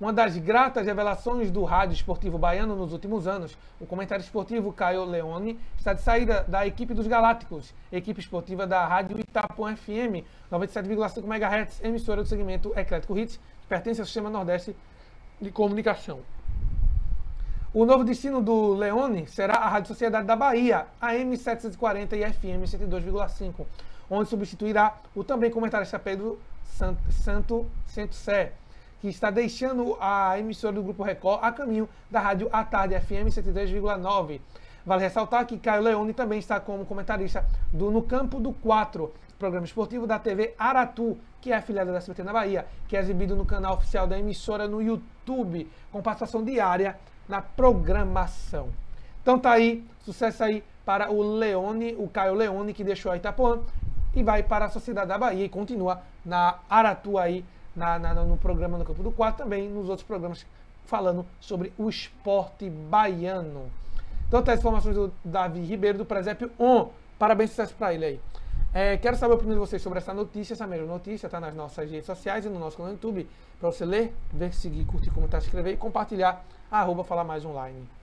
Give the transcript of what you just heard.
Uma das gratas revelações do rádio esportivo baiano nos últimos anos, o comentário esportivo Caio Leony está de saída da equipe dos Galácticos, equipe esportiva da Rádio Itapoan FM, 97,5 MHz, emissora do segmento Eclético Hits, que pertence ao Sistema Nordeste de Comunicação. O novo destino do Leony será a Rádio Sociedade da Bahia, AM 740 e FM 102,5, onde substituirá o também comentarista Pedro Santo Sé, que está deixando a emissora do Grupo Record a caminho da Rádio à Tarde FM 103,9. Vale ressaltar que Caio Leony também está como comentarista do No Campo do 4, programa esportivo da TV Aratu, que é afiliada da SBT na Bahia, que é exibido no canal oficial da emissora no YouTube, com participação diária na programação. Então tá aí, sucesso aí para o Leony, o Caio Leony, que deixou a Itapoan e vai para a Sociedade da Bahia e continua na Aratu aí, no programa No Campo do 4, também nos outros programas falando sobre o esporte baiano. Então, tá as informações do Davi Ribeiro do Presépio 1. Parabéns, sucesso para ele aí. Quero saber a opinião de vocês sobre essa notícia, essa mesma notícia, tá nas nossas redes sociais e no nosso canal do YouTube, para você ler, ver, seguir, curtir, comentar, escrever e compartilhar, @falarmaisonline.